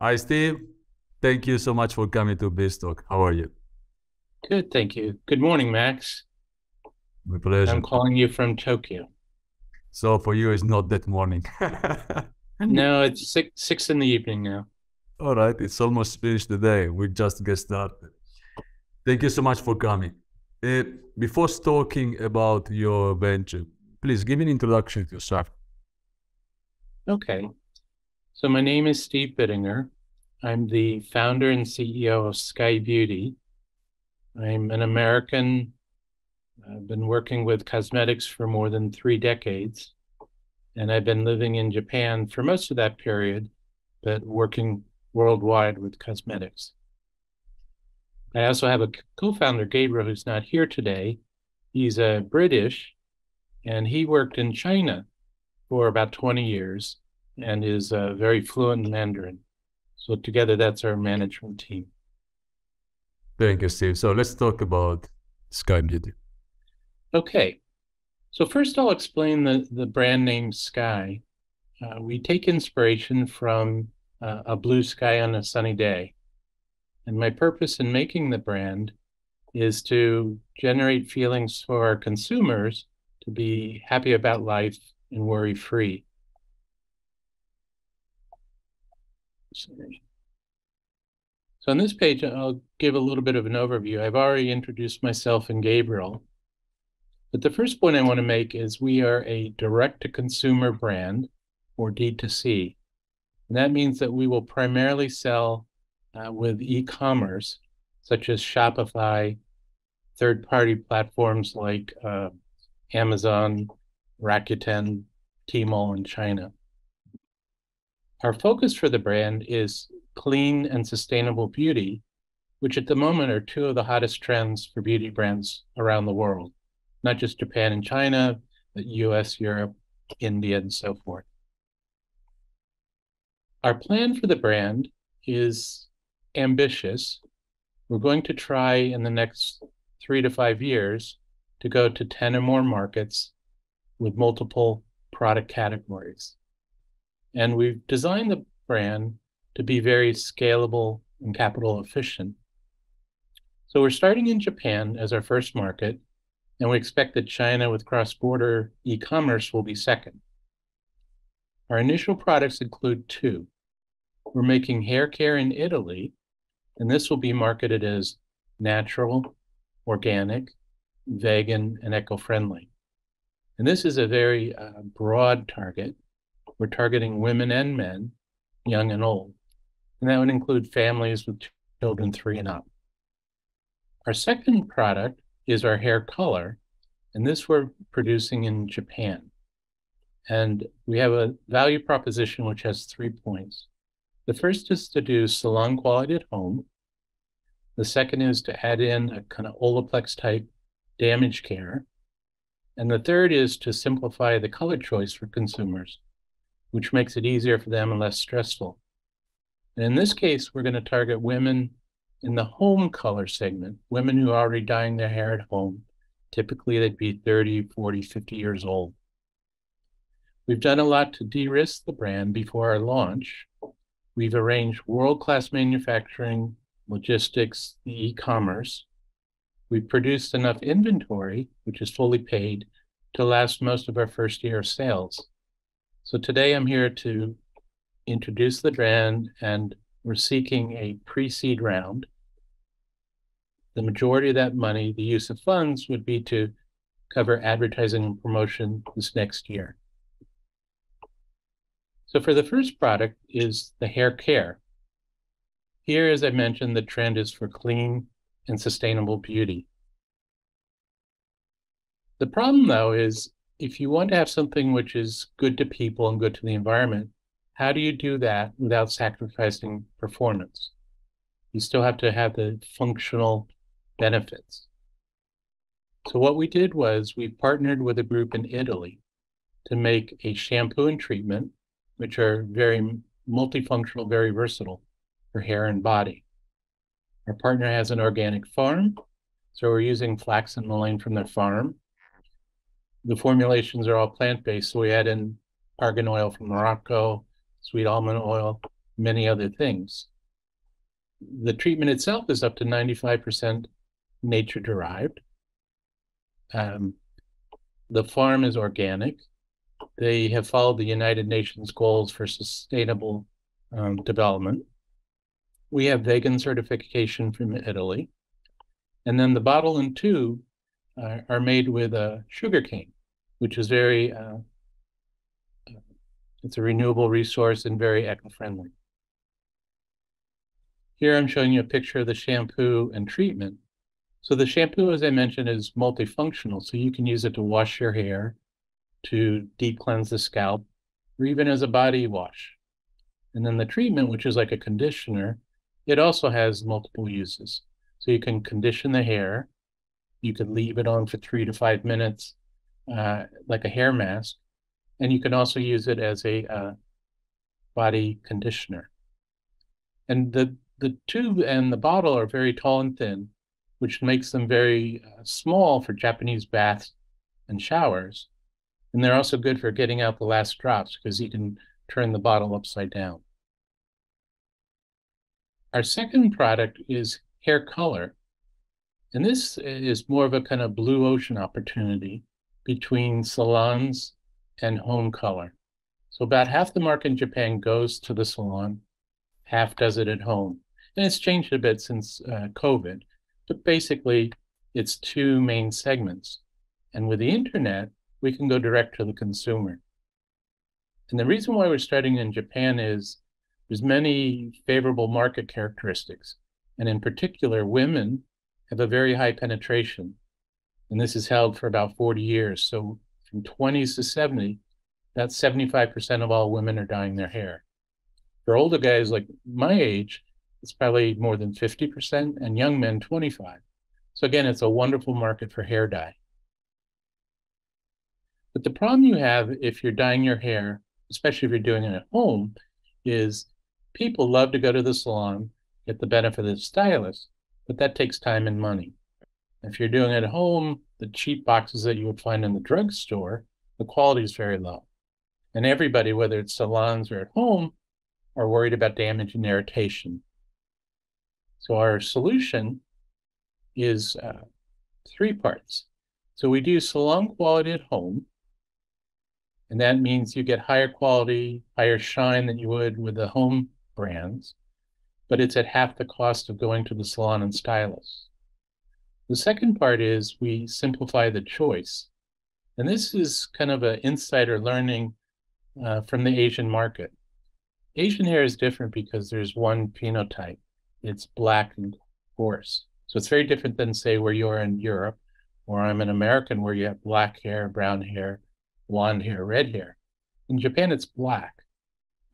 Hi, Steve. Thank you so much for coming to BizTalk. How are you? Good, thank you. Good morning, Max. My pleasure. I'm calling you from Tokyo. So for you, it's not that morning. No, it's six in the evening now. All right, it's almost finished the day. We just get started. Thank you so much for coming. Before talking about your venture, please give an introduction to yourself. Okay. So my name is Steve Bidinger. I'm the founder and CEO of Skai Beauty. I'm an American. I've been working with cosmetics for more than 3 decades. And I've been living in Japan for most of that period, but working worldwide with cosmetics. I also have a co-founder, Gabriel, who's not here today. He's a British, and he worked in China for about 20 years. And is very fluent in Mandarin. So together, that's our management team. Thank you, Steve. So let's talk about Skai Beauty. Okay. So first, I'll explain the brand name Skai. We take inspiration from a blue sky on a sunny day. And my purpose in making the brand is to generate feelings for our consumers to be happy about life and worry-free. So on this page, I'll give a little bit of an overview. I've already introduced myself and Gabriel. But the first point I want to make is we are a direct-to-consumer brand, or D2C. And that means that we will primarily sell with e-commerce, such as Shopify, third-party platforms like Amazon, Rakuten, Tmall in China. Our focus for the brand is clean and sustainable beauty, which at the moment are 2 of the hottest trends for beauty brands around the world, not just Japan and China, but US, Europe, India, and so forth. Our plan for the brand is ambitious. We're going to try in the next 3 to 5 years to go to 10 or more markets with multiple product categories. And we've designed the brand to be very scalable and capital efficient. So we're starting in Japan as our first market, and we expect that China with cross-border e-commerce will be second. Our initial products include 2. We're making hair care in Italy, and this will be marketed as natural, organic, vegan, and eco-friendly. And this is a very broad target. We're targeting women and men, young and old. And that would include families with children 3 and up. Our second product is our hair color, and this we're producing in Japan. And we have a value proposition which has 3 points. The first is to do salon quality at home. The second is to add in a kind of Olaplex type damage care. And the third is to simplify the color choice for consumers, which makes it easier for them and less stressful. And in this case, we're going to target women in the home color segment, women who are already dyeing their hair at home. Typically, they'd be 30, 40, 50 years old. We've done a lot to de-risk the brand before our launch. We've arranged world-class manufacturing, logistics, the e-commerce. We've produced enough inventory, which is fully paid, to last most of our first year of sales. So today I'm here to introduce the brand, and we're seeking a pre-seed round. The majority of that money, the use of funds, would be to cover advertising and promotion this next year. So for the first product is the hair care. Here, as I mentioned, the trend is for clean and sustainable beauty. The problem, though, is if you want to have something which is good to people and good to the environment, how do you do that without sacrificing performance? You still have to have the functional benefits. So what we did was we partnered with a group in Italy to make a shampoo and treatment, which are very multifunctional, very versatile for hair and body. Our partner has an organic farm, so we're using flax and mullein from their farm. The formulations are all plant-based, so we add in argan oil from Morocco, sweet almond oil, many other things. The treatment itself is up to 95% nature-derived. The farm is organic. They have followed the United Nations goals for sustainable development. We have vegan certification from Italy. And then the bottle and tube are made with sugar cane, which is very, it's a renewable resource and very eco-friendly. Here I'm showing you a picture of the shampoo and treatment. So the shampoo, as I mentioned, is multifunctional. So you can use it to wash your hair, to deep cleanse the scalp, or even as a body wash. And then the treatment, which is like a conditioner, it also has multiple uses. So you can condition the hair. You can leave it on for 3 to 5 minutes, like a hair mask. And you can also use it as a body conditioner. And the tube and the bottle are very tall and thin, which makes them very small for Japanese baths and showers. And they're also good for getting out the last drops because you can turn the bottle upside down. Our second product is hair color. And this is more of a kind of blue ocean opportunity between salons and home color. So about half the market in Japan goes to the salon, half does it at home. And it's changed a bit since COVID, but basically it's two main segments. And with the internet, we can go direct to the consumer. And the reason why we're starting in Japan is there's many favorable market characteristics. And in particular, women have a very high penetration. And this is held for about 40 years. So from 20s to 70, that's 75% of all women are dyeing their hair. For older guys like my age, it's probably more than 50%, and young men, 25. So again, it's a wonderful market for hair dye. But the problem you have if you're dyeing your hair, especially if you're doing it at home, is people love to go to the salon, get the benefit of the stylist, but that takes time and money. If you're doing it at home, the cheap boxes that you would find in the drugstore, the quality is very low. And everybody, whether it's salons or at home, are worried about damage and irritation. So our solution is three parts. So we do salon quality at home. And that means you get higher quality, higher shine than you would with the home brands, but it's at half the cost of going to the salon and stylist. The second part is we simplify the choice. And this is kind of an insider learning from the Asian market. Asian hair is different because there's one phenotype. It's black and coarse. So it's very different than, say, where you are in Europe, or I'm an American where you have black hair, brown hair, blonde hair, red hair. In Japan, it's black.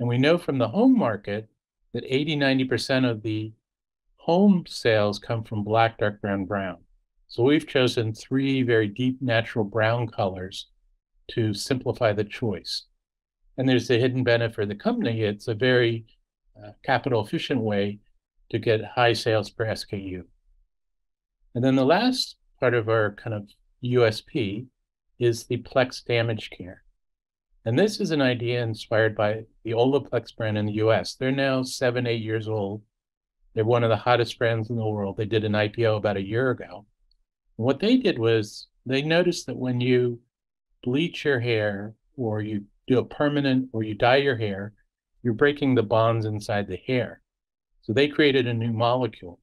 And we know from the home market that 80, 90% of the home sales come from black, dark brown, brown. So we've chosen three very deep natural brown colors to simplify the choice. And there's a hidden benefit for the company. It's a very capital efficient way to get high sales per SKU. And then the last part of our kind of USP is the Plex damage care. And this is an idea inspired by the Olaplex brand in the US. They're now 7, 8 years old. They're one of the hottest brands in the world. They did an IPO about a year ago. And what they did was they noticed that when you bleach your hair or you do a permanent or you dye your hair, you're breaking the bonds inside the hair. So they created a new molecule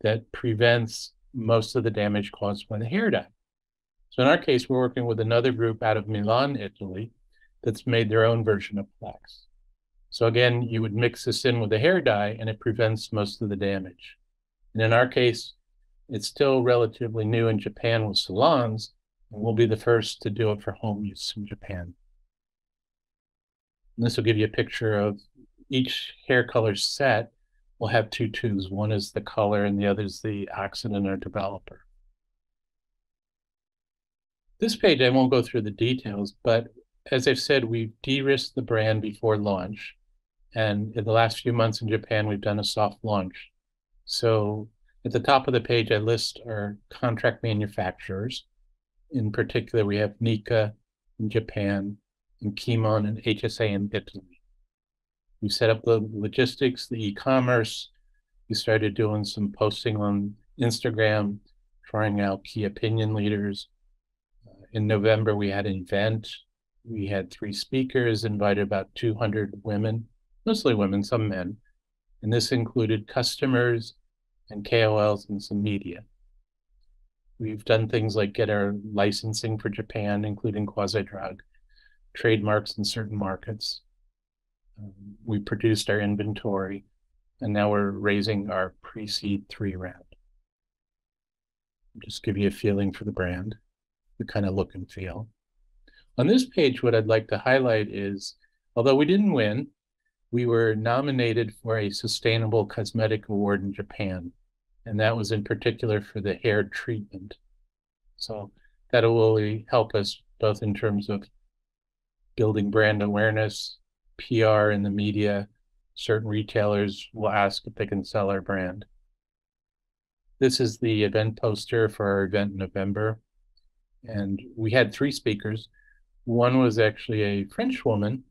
that prevents most of the damage caused by the hair dye. So in our case, we're working with another group out of Milan, Italy, that's made their own version of Plex. So again, you would mix this in with the hair dye and it prevents most of the damage. And in our case, it's still relatively new in Japan with salons, and we'll be the first to do it for home use in Japan. And this will give you a picture of each hair color set will have two tubes. One is the color and the other is the oxidant or developer. This page, I won't go through the details, but as I've said, we've de-risked the brand before launch. And in the last few months in Japan, we've done a soft launch. So at the top of the page, I list our contract manufacturers. In particular, we have Nika in Japan, and Kimon and HSA in Italy. We set up the logistics, the e-commerce. We started doing some posting on Instagram, trying out key opinion leaders. In November, we had an event. We had 3 speakers, invited about 200 women, mostly women, some men. And this included customers and KOLs and some media. We've done things like get our licensing for Japan, including quasi-drug, trademarks in certain markets. We produced our inventory, and now we're raising our pre-seed 3 round. Just give you a feeling for the brand, the kind of look and feel. On this page, what I'd like to highlight is, although we didn't win, we were nominated for a Sustainable Cosmetic Award in Japan, and that was in particular for the hair treatment. So that will really help us both in terms of building brand awareness, PR in the media. Certain retailers will ask if they can sell our brand. This is the event poster for our event in November. And we had 3 speakers. One was actually a French woman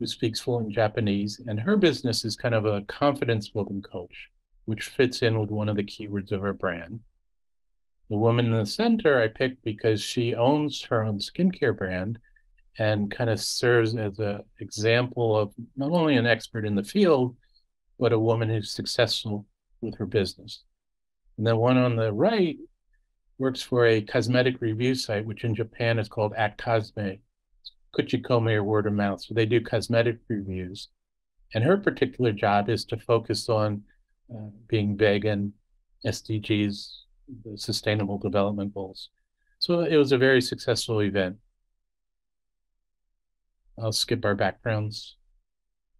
who speaks fluent Japanese, and her business is kind of a confidence-building coach, which fits in with one of the keywords of our brand. The woman in the center I picked because she owns her own skincare brand and kind of serves as an example of not only an expert in the field, but a woman who's successful with her business. And the one on the right works for a cosmetic review site, which in Japan is called Act Cosme, Kuchikome or word of mouth. So they do cosmetic reviews. And her particular job is to focus on being vegan, SDGs, the Sustainable Development Goals. So it was a very successful event. I'll skip our backgrounds,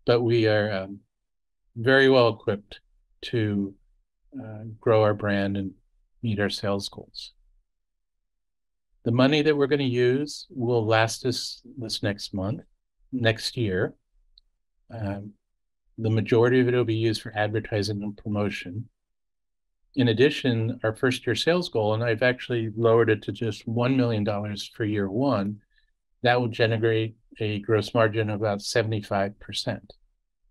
but we are very well equipped to grow our brand and meet our sales goals. The money that we're going to use will last us this next year. The majority of it will be used for advertising and promotion. In addition, our first year sales goal, and I've actually lowered it to just $1 million for year 1, that will generate a gross margin of about 75%.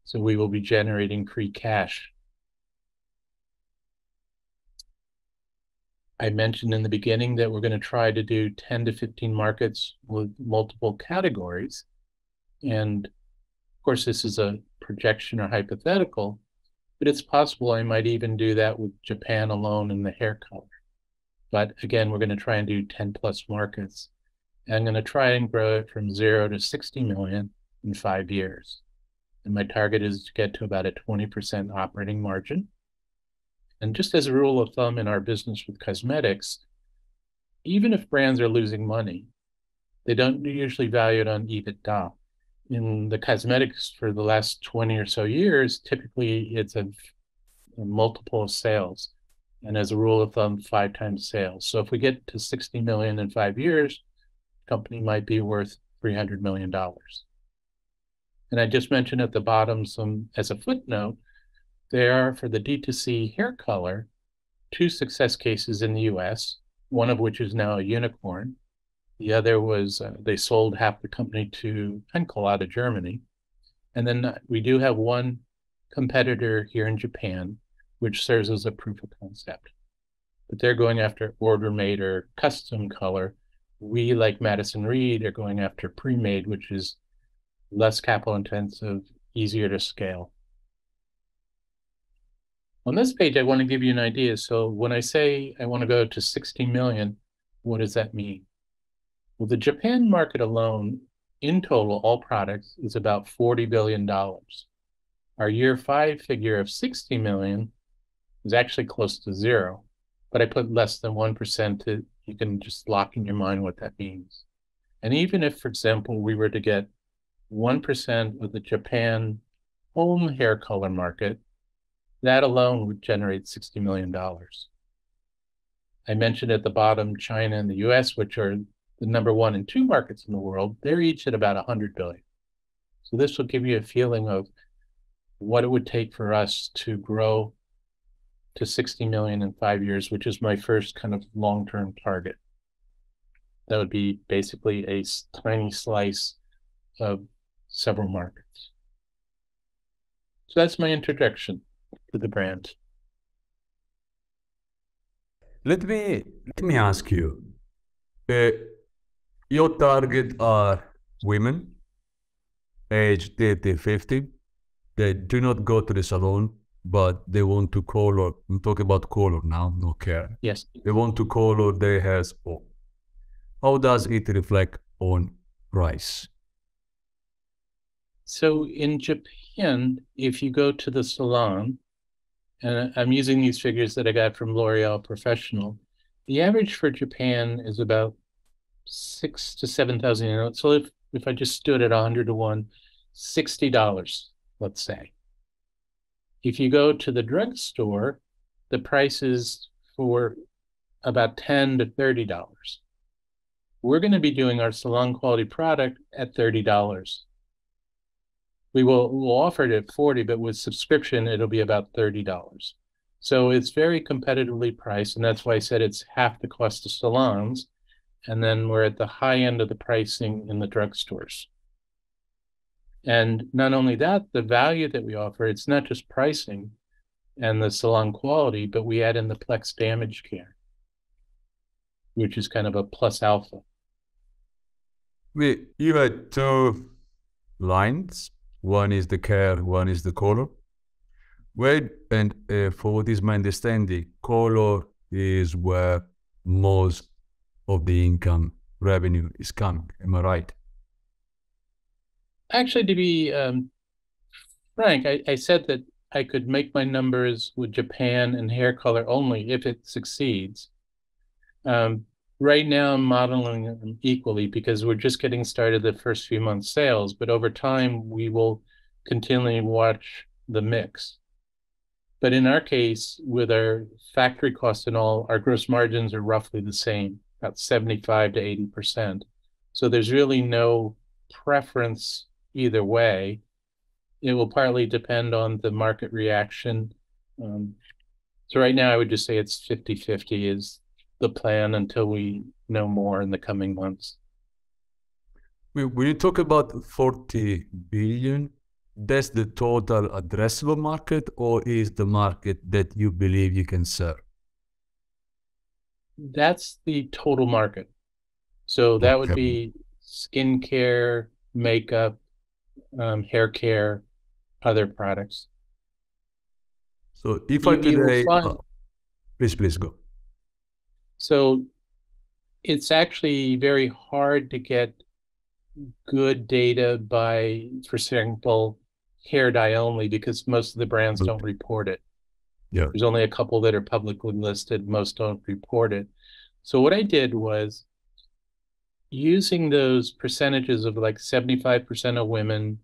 So we will be generating free cash. I mentioned in the beginning that we're going to try to do 10 to 15 markets with multiple categories. And of course, this is a projection or hypothetical, but it's possible I might even do that with Japan alone in the hair color. But again, we're going to try and do 10 plus markets. And I'm going to try and grow it from 0 to 60 million in 5 years. And my target is to get to about a 20% operating margin. And just as a rule of thumb in our business with cosmetics, even if brands are losing money, they don't usually value it on EBITDA. In the cosmetics for the last 20 or so years, typically it's a multiple of sales. And as a rule of thumb, 5 times sales. So if we get to 60 million in 5 years, the company might be worth $300 million. And I just mentioned at the bottom some, as a footnote, there are, for the D2C hair color, 2 success cases in the US, one of which is now a unicorn. The other was they sold half the company to Henkel out of Germany. And then we do have one competitor here in Japan, which serves as a proof of concept. But they're going after order-made or custom color. We, like Madison Reed, are going after pre-made, which is less capital-intensive, easier to scale. On this page, I want to give you an idea. So when I say I want to go to 60 million, what does that mean? Well, the Japan market alone, in total, all products, is about $40 billion. Our year 5 figure of 60 million is actually close to 0, but I put less than 1% to, you can just lock in your mind what that means. And even if, for example, we were to get 1% of the Japan home hair color market, That alone would generate $60 million. I mentioned at the bottom, China and the US, which are the #1 and #2 markets in the world, they're each at about $100 billion. So this will give you a feeling of what it would take for us to grow to 60 million in 5 years, which is my first kind of long-term target. That would be basically a tiny slice of several markets. So that's my introduction to the brand. Let me ask you, your target are women, age 30, 50. They do not go to the salon, but they want to color. I'm talking about color now, no care. Yes. They want to color their hairs up. How does it reflect on price? So in Japan, if you go to the salon, and I'm using these figures that I got from L'Oreal Professional, the average for Japan is about 6,000 to 7,000 yen. So if I just stood at 100 to 1, $60, let's say. If you go to the drugstore, the price is for about $10 to $30. We're going to be doing our salon quality product at $30. We'll offer it at $40, but with subscription, it'll be about $30. So it's very competitively priced, and that's why I said it's half the cost of salons, and then we're at the high end of the pricing in the drugstores. And not only that, the value that we offer, it's not just pricing and the salon quality, but we add in the Plex damage care, which is kind of a plus alpha. You had two lines. One is the care, one is the color. Where, and for what is my understanding, color is where most of the income revenue is coming. Am I right? Actually, to be frank, I said that I could make my numbers with Japan and hair color only if it succeeds. Right now, I'm modeling them equally because we're just getting started the first few months' sales, but over time, we will continually watch the mix. But in our case, with our factory costs and all, our gross margins are roughly the same, about 75 to 80%. So there's really no preference either way. It will partly depend on the market reaction. So right now I would just say it's 50-50 is the plan until we know more in the coming months. When you talk about 40 billion, that's the total addressable market, or is the market that you believe you can serve? That's the total market. So that would be skincare, makeup, hair care, other products. So if I today, please go. So it's actually very hard to get good data by, for example, hair dye only, because most of the brands don't report it. Yeah. There's only a couple that are publicly listed. Most don't report it. So what I did was, using those percentages of like 75% of women,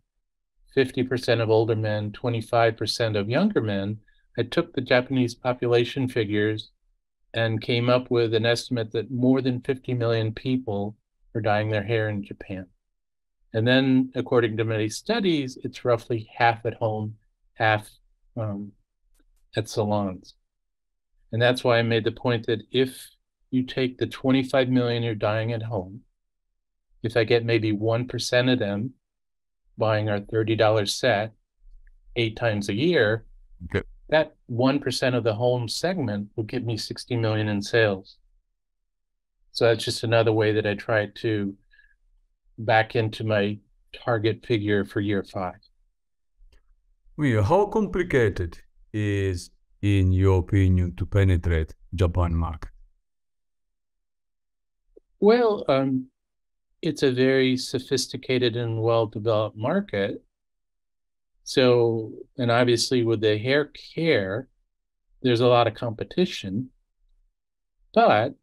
50% of older men, 25% of younger men, I took the Japanese population figures and came up with an estimate that more than 50 million people are dyeing their hair in Japan. And then, according to many studies, it's roughly half at home, half at salons. And that's why I made the point that if you take the 25 million you're dyeing at home, if I get maybe 1% of them buying our $30 set 8 times a year, okay, that 1% of the home segment will give me 60 million in sales. So that's just another way that I try to back into my target figure for year 5. How complicated is, in your opinion, to penetrate Japan market? Well, it's a very sophisticated and well-developed market. So, and obviously with the hair care, there's a lot of competition, but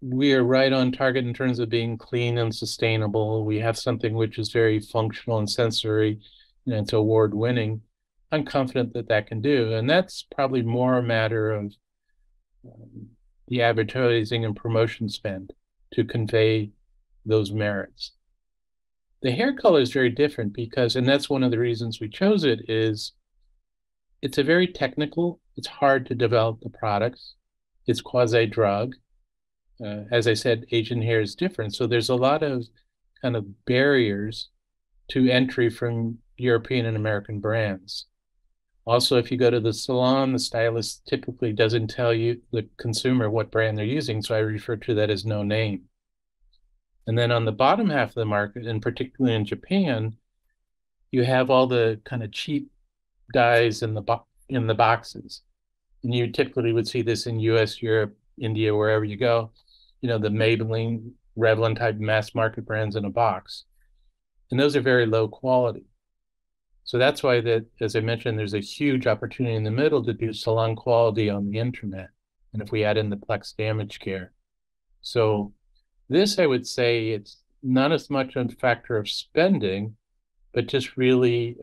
we are right on target in terms of being clean and sustainable. We have something which is very functional and sensory, and it's award-winning. I'm confident that that can do. And that's probably more a matter of the advertising and promotion spend to convey those merits. The hair color is very different because, and that's one of the reasons we chose it, is it's a very technical, it's hard to develop the products. It's quasi-drug. As I said, Asian hair is different. So there's a lot of kind of barriers to entry from European and American brands. Also, if you go to the salon, the stylist typically doesn't tell you, the consumer, what brand they're using. So I refer to that as no name. And then on the bottom half of the market, and particularly in Japan, you have all the kind of cheap dyes in the boxes. And you typically would see this in US, Europe, India, wherever you go, you know, the Maybelline, Revlon type mass market brands in a box. And those are very low quality. So that's why, that, as I mentioned, there's a huge opportunity in the middle to do salon quality on the internet. And if we add in the Plex damage care. So this, I would say, it's not as much a factor of spending, but just really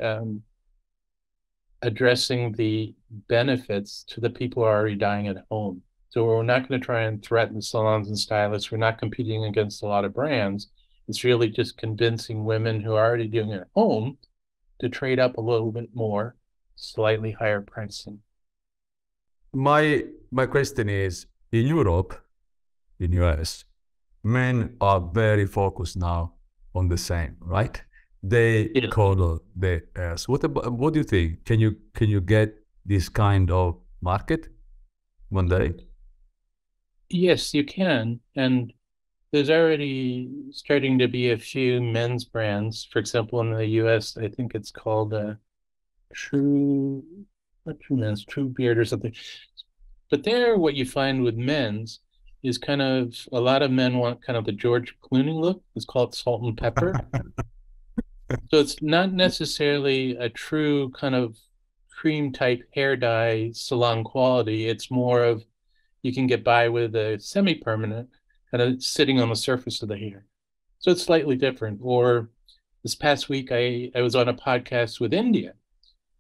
addressing the benefits to the people who are already dying at home. So we're not going to try and threaten salons and stylists. We're not competing against a lot of brands. It's really just convincing women who are already doing it at home to trade up a little bit more, slightly higher pricing. My question is, in Europe, in US, men are very focused now on the same, right? They color their hairs. What do you think? Can you get this kind of market one day? Yes, you can. And there's already starting to be a few men's brands. For example, in the US, I think it's called True Beard or something. But there, what you find with men's is kind of, a lot of men want kind of the George Clooney look. It's called salt and pepper. So it's not necessarily a true kind of cream type hair dye salon quality. It's more of, you can get by with a semi-permanent kind of sitting on the surface of the hair. So it's slightly different. Or this past week, I was on a podcast with India,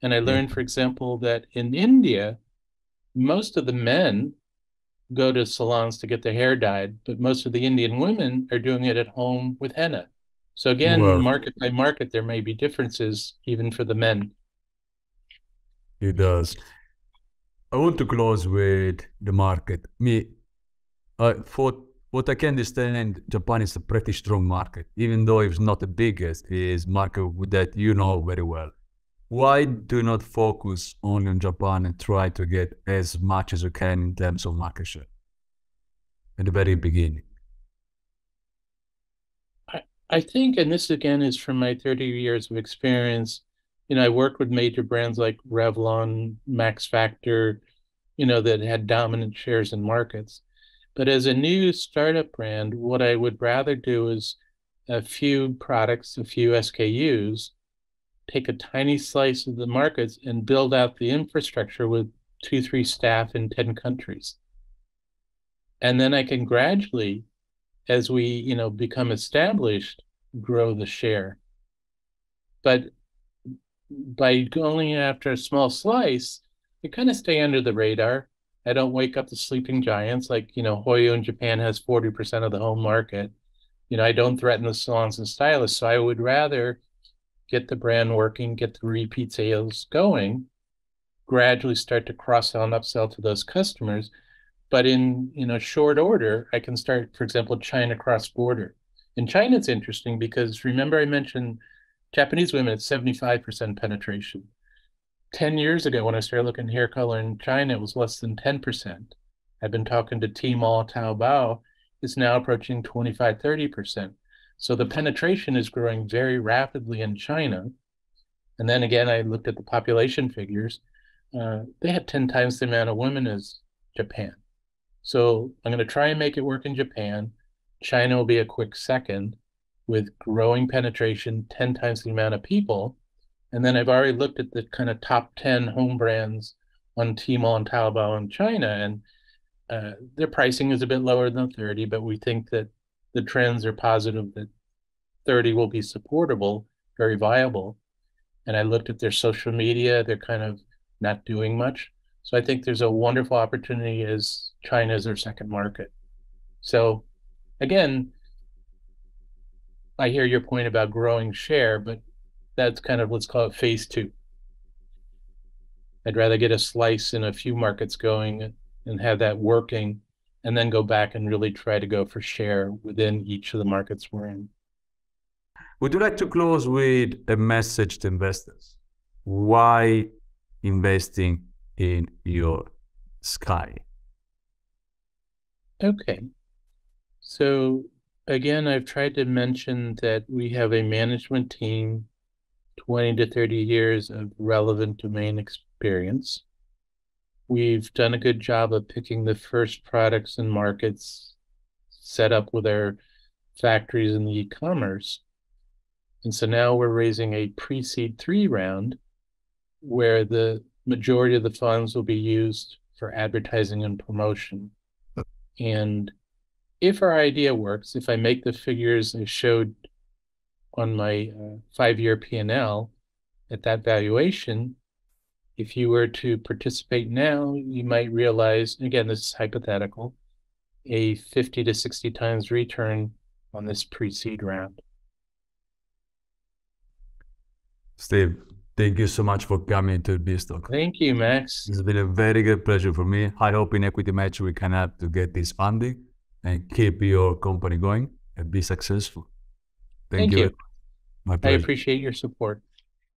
and I learned, for example, that in India, most of the men go to salons to get their hair dyed, but most of the Indian women are doing it at home with henna. So again, market by market, there may be differences even for the men. It does. I want to close with the market. For what I can understand, Japan is a pretty strong market, even though it's not the biggest, is market that you know very well. Why do not focus only on Japan and try to get as much as you can in terms of market share at the very beginning? I think, and this again is from my 30 years of experience, you know, I worked with major brands like Revlon, Max Factor, you know, that had dominant shares in markets. But as a new startup brand, what I would rather do is a few products, a few SKUs, take a tiny slice of the markets and build out the infrastructure with 2-3 staff in 10 countries. And then I can gradually, as we, you know, become established, grow the share. But by going after a small slice, you kind of stay under the radar. I don't wake up the sleeping giants. Like, you know, Hoyo in Japan has 40% of the home market. You know, I don't threaten the salons and stylists. So I would rather get the brand working, get the repeat sales going, gradually start to cross-sell and upsell to those customers. But in, you know, short order, I can start, for example, China cross-border. And China's interesting because, remember I mentioned Japanese women at 75% penetration. 10 years ago, when I started looking at hair color in China, it was less than 10%. I've been talking to Tmall, Taobao. It's now approaching 25, 30%. So the penetration is growing very rapidly in China. And then again, I looked at the population figures. They have 10 times the amount of women as Japan. So I'm going to try and make it work in Japan. China will be a quick second with growing penetration, 10 times the amount of people. And then I've already looked at the kind of top 10 home brands on Tmall and Taobao in China. And their pricing is a bit lower than 30, but we think that the trends are positive, that 30 will be supportable, very viable. and I looked at their social media, they're kind of not doing much. So I think there's a wonderful opportunity as China is their second market. So again, I hear your point about growing share, but that's kind of, let's call it phase two. I'd rather get a slice in a few markets going and have that working, and then go back and really try to go for share within each of the markets we're in. Would you like to close with a message to investors? Why investing in your Skai? Okay. So again, I've tried to mention that we have a management team, 20 to 30 years of relevant domain experience. We've done a good job of picking the first products and markets, set up with our factories in the e-commerce. And so now we're raising a pre-seed 3 round where the majority of the funds will be used for advertising and promotion. And if our idea works, if I make the figures I showed on my five-year P&L at that valuation, if you were to participate now, you might realize, again, this is hypothetical, a 50 to 60 times return on this pre-seed round. Steve, thank you so much for coming to BizTalk. Thank you, Max. It's been a very good pleasure for me. I hope in Equity Match we can help to get this funding and keep your company going and be successful. Thank you. My pleasure. I appreciate your support.